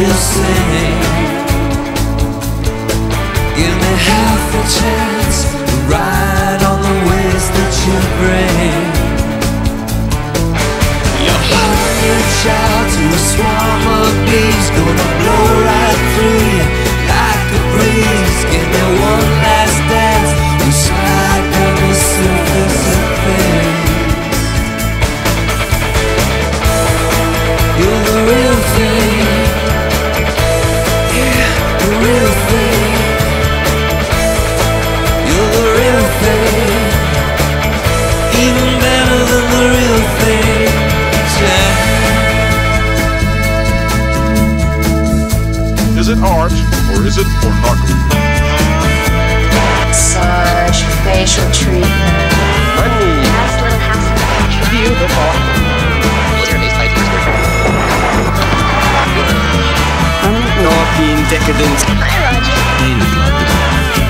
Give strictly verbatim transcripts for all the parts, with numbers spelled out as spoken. you singing. Give me half a chance to ride on the waves that you bring. Your heart reach out to a swarm of bees, gonna blow right through you like a breeze. Give me one last dance, you slide down the surface of things. You're the real thing. Yeah, the real thing. You're the real thing. Even better than the real thing. Yeah. Is it art or is it pornography? Massage, facial treatment. Money. Haslin, Haslin. Beautiful. Being decadent. Hi, Roger. They look like the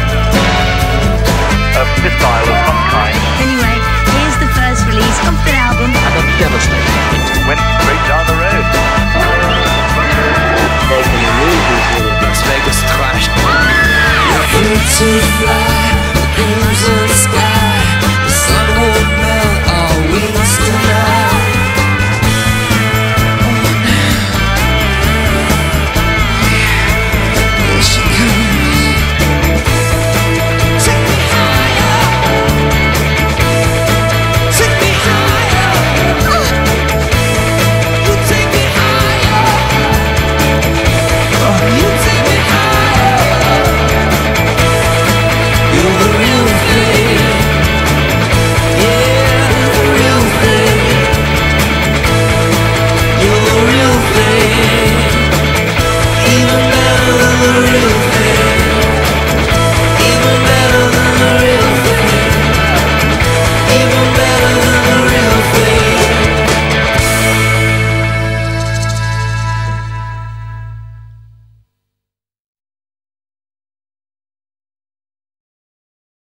uh, this style of some kind. Anyway, here's the first release of the album. I got devastated. It went straight down the road. They've been a movie. Las Vegas trashed. You're here to fly.